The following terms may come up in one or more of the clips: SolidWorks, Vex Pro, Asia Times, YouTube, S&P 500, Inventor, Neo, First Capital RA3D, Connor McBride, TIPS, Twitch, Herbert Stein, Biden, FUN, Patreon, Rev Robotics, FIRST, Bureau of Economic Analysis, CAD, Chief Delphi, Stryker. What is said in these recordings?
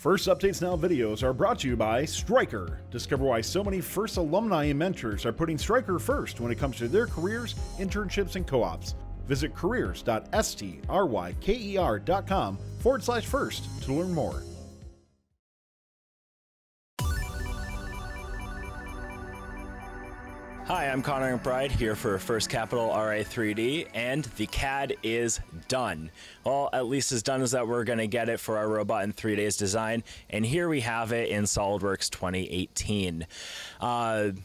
First Updates Now videos are brought to you by Stryker. Discover why so many FIRST alumni and mentors are putting Stryker first when it comes to their careers, internships, and co-ops. Visit careers.stryker.com/first to learn more. Hi, I'm Connor McBride here for First Capital RA3D, and the CAD is done. Well, at least as done as that we're going to get it for our robot in 3 days design, and here we have it in SolidWorks 2018. The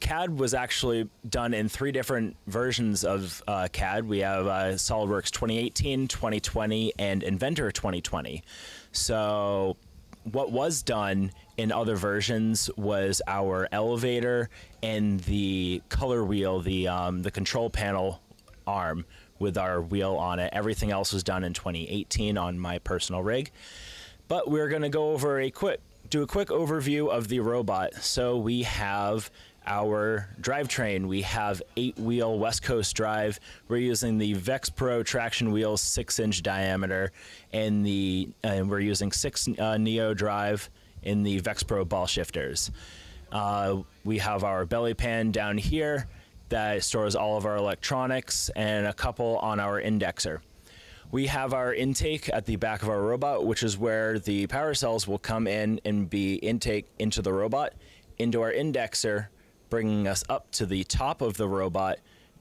CAD was actually done in three different versions of CAD. We have SolidWorks 2018, 2020, and Inventor 2020. So what was done in other versions was our elevator and the color wheel, the control panel arm with our wheel on it. Everything else was done in 2018 on my personal rig. But we're going to go over a quick overview of the robot. So we have our drivetrain. We have 8-wheel West Coast drive. We're using the Vex Pro traction wheels, 6-inch diameter, and we're using 6 Neo drive in the Vex Pro ball shifters. We have our belly pan down here that stores all of our electronics and a couple on our indexer. We have our intake at the back of our robot, which is where the power cells will come in and be intake into the robot, into our indexer, bringing us up to the top of the robot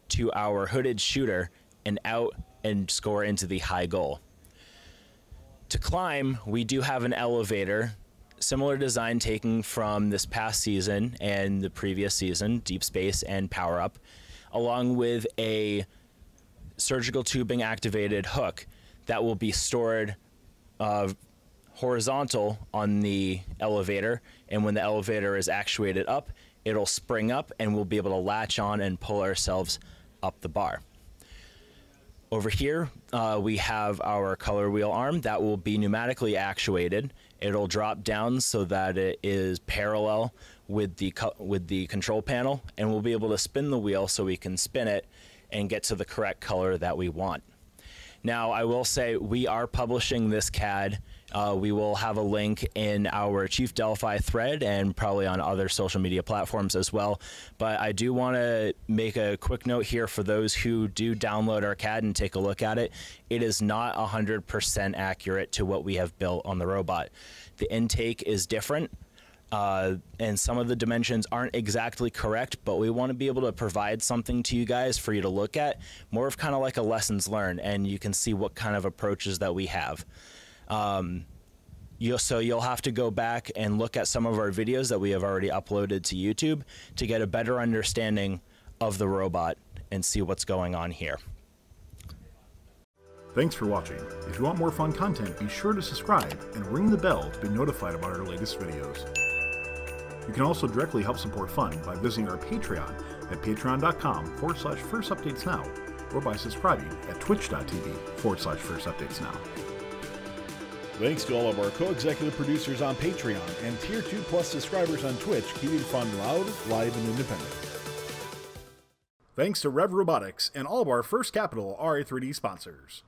to our hooded shooter and out and score into the high goal. To climb, we do have an elevator, similar design taken from this past season and the previous season, Deep Space and Power Up, along with a surgical tubing activated hook that will be stored horizontal on the elevator, and when the elevator is actuated up, it'll spring up and we'll be able to latch on and pull ourselves up the bar. Over here, we have our color wheel arm that will be pneumatically actuated. It'll drop down so that it is parallel with the control panel, and we'll be able to spin the wheel so we can spin it and get to the correct color that we want. Now, I will say we are publishing this CAD. We will have a link in our Chief Delphi thread and probably on other social media platforms as well. But I do want to make a quick note here for those who do download our CAD and take a look at it. It is not 100% accurate to what we have built on the robot. The intake is different, and some of the dimensions aren't exactly correct, but we want to be able to provide something to you guys for you to look at, more of kind of like a lessons learned, and you can see what kind of approaches that we have. So you'll have to go back and look at some of our videos that we have already uploaded to YouTube to get a better understanding of the robot and see what's going on here. Thanks for watching. If you want more fun content, be sure to subscribe and ring the bell to be notified about our latest videos. You can also directly help support FUN by visiting our Patreon at patreon.com/firstupdatesnow or by subscribing at twitch.tv/firstupdatesnow. Thanks to all of our co-executive producers on Patreon and Tier 2 Plus subscribers on Twitch, keeping FUN loud, live, and independent. Thanks to Rev Robotics and all of our First Capital RA3D sponsors.